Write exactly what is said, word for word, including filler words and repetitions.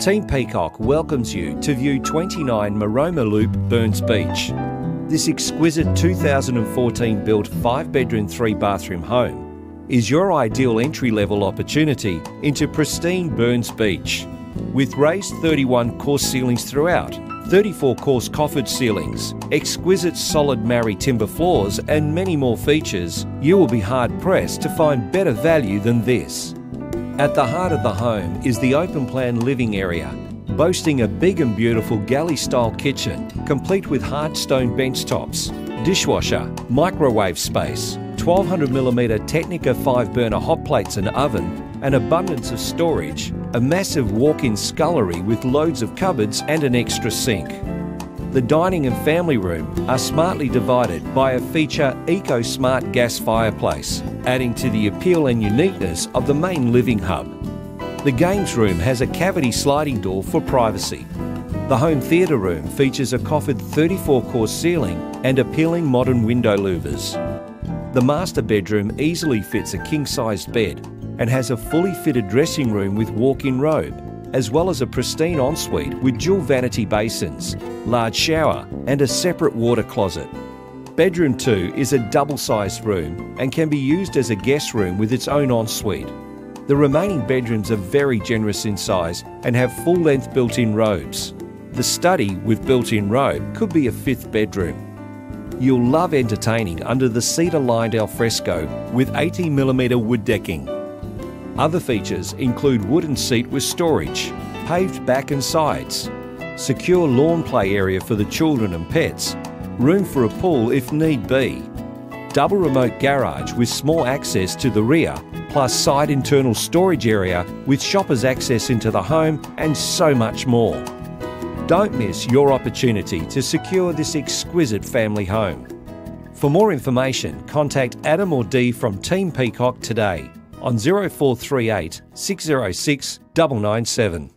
Team Peacock welcomes you to view twenty-nine Maroma Loop, Burns Beach. This exquisite two thousand fourteen built five bedroom, three bathroom home is your ideal entry-level opportunity into pristine Burns Beach. With raised thirty-one course ceilings throughout, thirty-four course coffered ceilings, exquisite solid Marri timber floors and many more features, you will be hard-pressed to find better value than this. At the heart of the home is the open-plan living area, boasting a big and beautiful galley-style kitchen, complete with hard stone bench tops, dishwasher, microwave space, twelve hundred millimeter Technica five burner hot plates and oven, an abundance of storage, a massive walk-in scullery with loads of cupboards and an extra sink. The dining and family room are smartly divided by a feature eco-smart gas fireplace, adding to the appeal and uniqueness of the main living hub. The games room has a cavity sliding door for privacy. The home theatre room features a coffered thirty-four course ceiling and appealing modern window louvers. The master bedroom easily fits a king-sized bed and has a fully fitted dressing room with walk-in robe, as well as a pristine ensuite with dual vanity basins, large shower and a separate water closet. Bedroom two is a double-sized room and can be used as a guest room with its own ensuite. The remaining bedrooms are very generous in size and have full-length built-in robes. The study with built-in robe could be a fifth bedroom. You'll love entertaining under the cedar-lined alfresco with eighty millimeter wood decking. Other features include wooden seat with storage, paved back and sides, secure lawn play area for the children and pets, room for a pool if need be, double remote garage with small access to the rear, plus side internal storage area with shoppers access into the home and so much more. Don't miss your opportunity to secure this exquisite family home. For more information, contact Adam or Dee from Team Peacock today on zero four three eight, six zero six, nine nine seven.